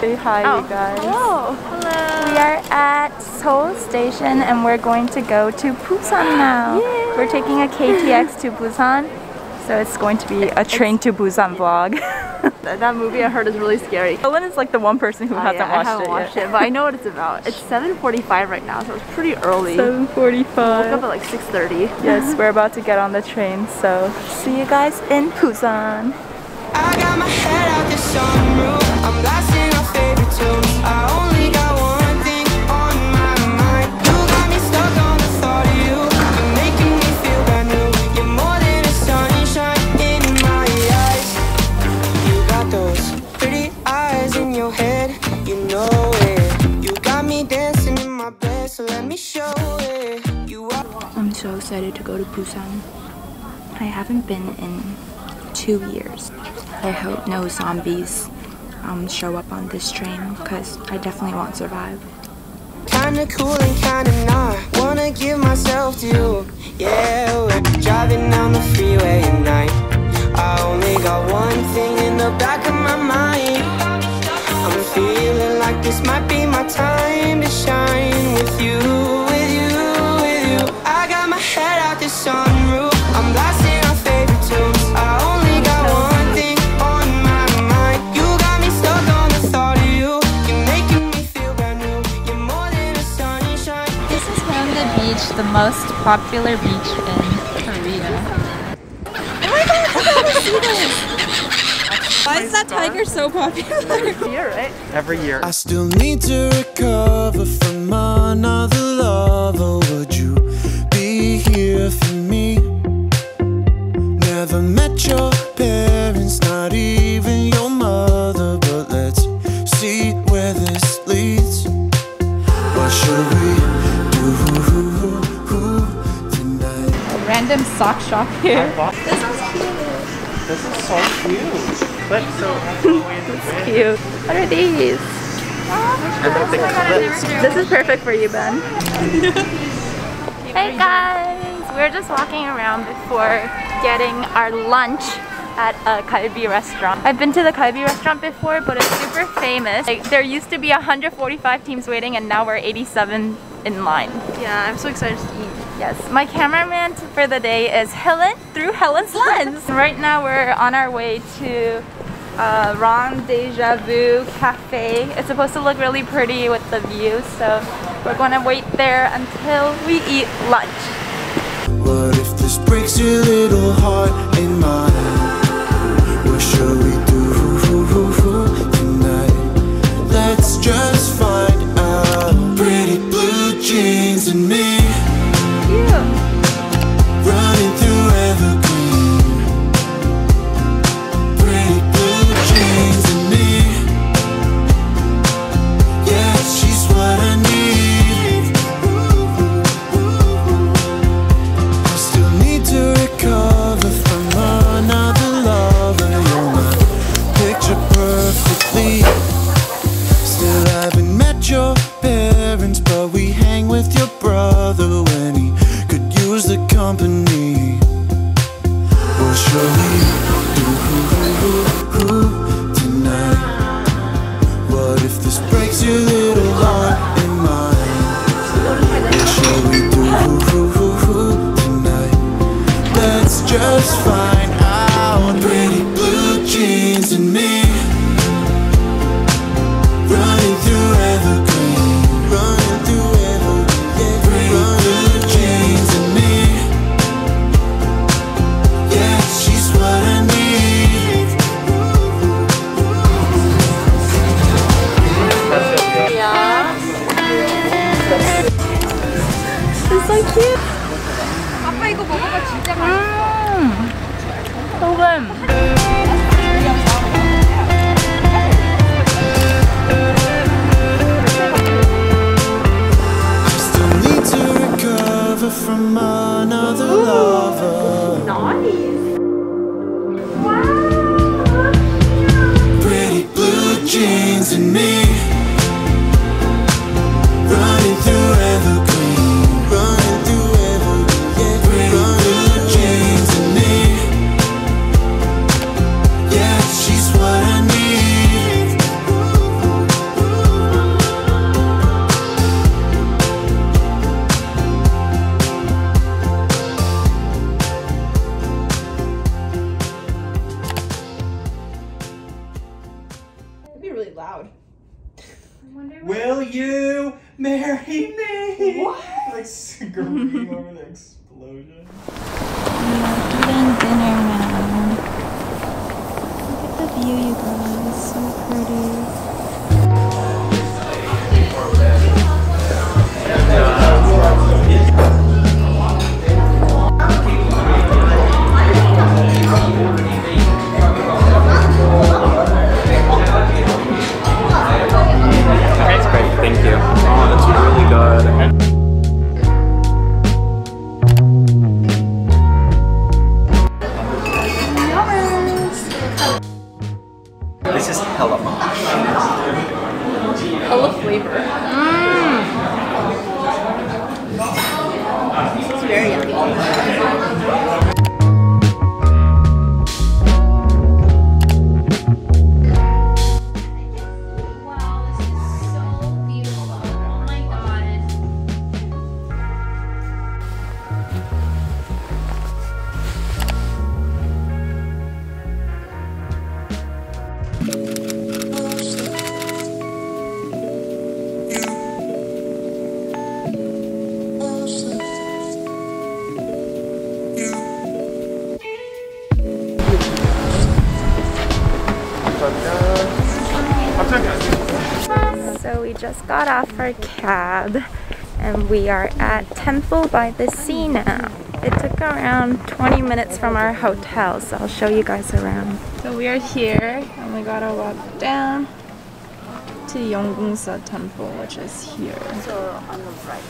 Say hi, you guys. Hello. Hello. We are at Seoul Station and we're going to go to Busan now. Yay. We're taking a KTX to Busan. So it's going to be a train to Busan vlog. That movie I heard is really scary. Helen is like the one person who hasn't watched it yet. But I know what it's about. It's 7:45 right now, so it's pretty early. 7:45. Woke up at like 6:30. Yes, we're about to get on the train. So see you guys in Busan. I got my head out the sunroof. I'm blasting my favorite tunes. I only got one thing on my mind. You got me stuck on the thought of you. You're making me feel brand new. You're more than a sunshine in my eyes. You got those pretty eyes in your head. You know it. You got me dancing in my bed, so let me show it. You are. I'm so excited to go to Busan. I haven't been in 2 years. I hope no zombies show up on this train because I definitely won't survive. Kinda cool and kinda not. Wanna give myself to you. Yeah, we're driving down the freeway at night. I only got one thing in the back of my mind. I'm feeling like this might be my time to shine with you, with you, with you. I got my head out this sunroof. I'm blasting our favorite tunes. I only the most popular beach in Korea. Oh my god, I want to see this! Why is that tiger so popular? Every year, right? Every year. I still need to recover from another lover. Would you be here for me? Never met your parents, not even your mother, but let's see where this leads. What should we do? Random sock shop here. This is cute. This is so cute. But so it's cute. What are these? This is perfect for you, Ben. Hey guys, we're just walking around before getting our lunch at a kaibi restaurant. I've been to the kaibi restaurant before, but it's super famous. Like, there used to be 145 teams waiting, and now we're 87 in line. Yeah, I'm so excited to eat. Yes, my cameraman for the day is Helen through Helen's lens. Right now we're on our way to Ron Deja Vu Cafe. It's supposed to look really pretty with the view, so we're gonna wait there until we eat lunch. What if this breaks your little heart and mine? What shall we do tonight? Let's just find out. Pretty blue jeans and me. She's what I need. will you marry me? What? Like screaming over the explosion. Yeah, even dinner now. Look at the view, you guys. It's so pretty. So we just got off our cab and we are at Temple by the Sea now. It took around 20 minutes from our hotel, so I'll show you guys around. So we are here and we gotta walk down to Yonggungsa Temple, which is here. So on the right,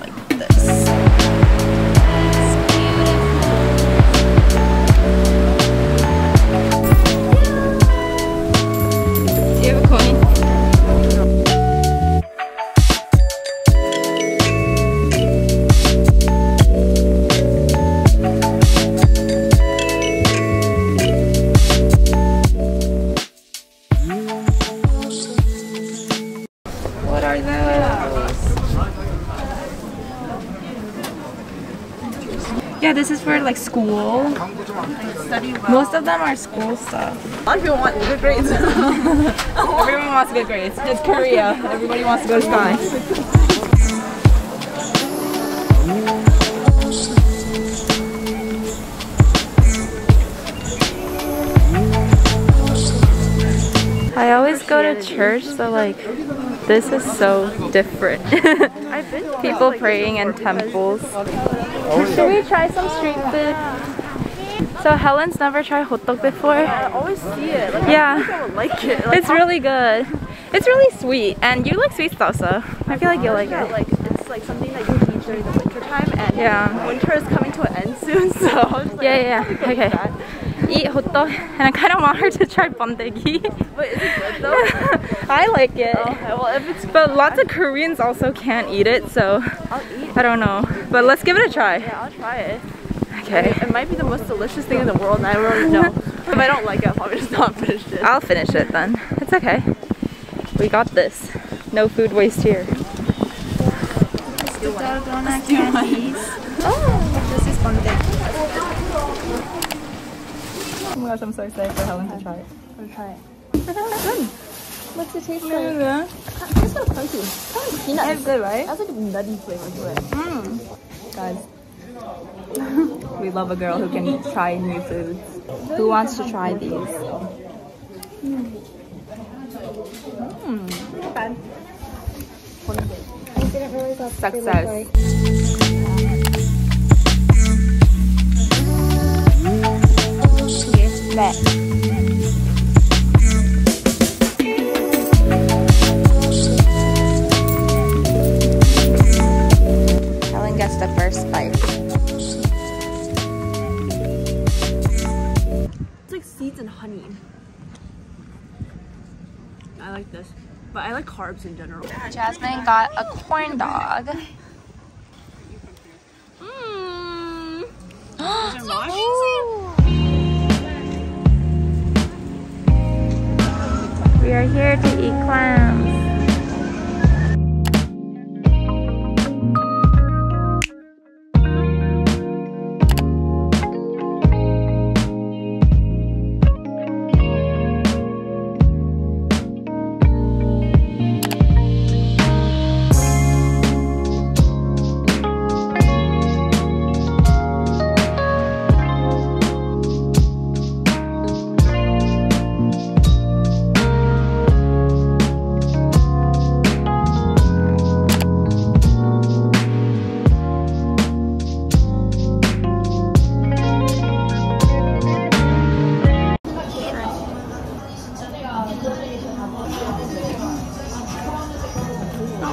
like this. Yeah, this is for like school. Like study well. Most of them are school stuff. A lot of people want good grades. Everyone wants good grades. It's Korea. Everybody wants to go to Sky. I always go to church, so like this is so different. People praying in temples. Should we try some street food? So Helen's never tried hotteok before. Yeah, I always see it. Like, yeah, I think I would like it. Like, it's really good. It's really sweet, and you like sweet stuff, so I feel like you'll like it. Like it's like something that you eat during the winter time, and yeah, winter is coming to an end soon. So like, yeah. Okay. That. Eat hotteok, and I kind of want her to try bondegi. But is it good though? I like it. Oh, okay. Well, if it's good, but lots of Koreans also can't eat it, so I'll eat. I don't know. But let's give it a try. Yeah, I'll try it. Okay. I mean, it might be the most delicious thing in the world, and I already know. If I don't like it, I'll probably just not finish it. I'll finish it then. It's okay. We got this. No food waste here. Let's do one. Let's do one. Oh, this is bondegi. Oh my gosh, I'm so excited for Helen to try it. I'm trying. What's the taste like? Yeah. It's so crunchy. It's kind of peanut. It's good, right? That's like a nutty flavor to it. Guys, we love a girl who can try new foods. Who wants to try these? Not bad. I didn't really love success. That. But I like carbs in general. Jasmine got a corn dog. We are here to eat clams.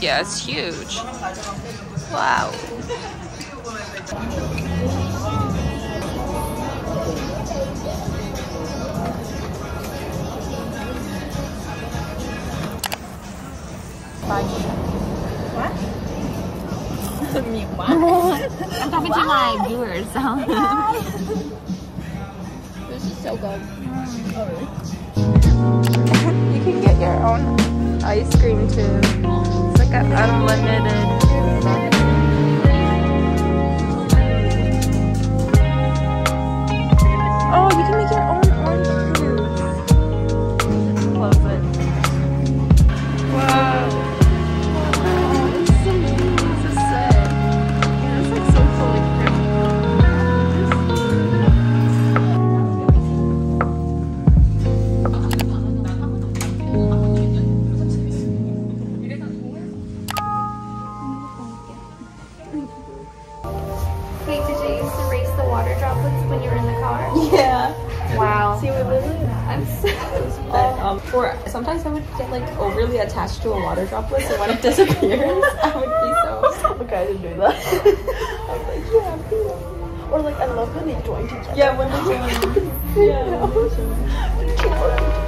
Yeah, it's huge. Wow. What? Me, what? I'm talking to my viewers. Huh? So good. Mm. You can get your own ice cream too. It's like an unlimited. Oh, you can make your own orange juice. I love it. Wow. Oh, this is amazing. This is sad. Yeah, it's like so fully. Or sometimes I would get like overly attached to a water droplet, so when it disappears, I would be so okay. I didn't do that. I was like, yeah, cool. Or like I love when they join together. Yeah, when they join. Yeah.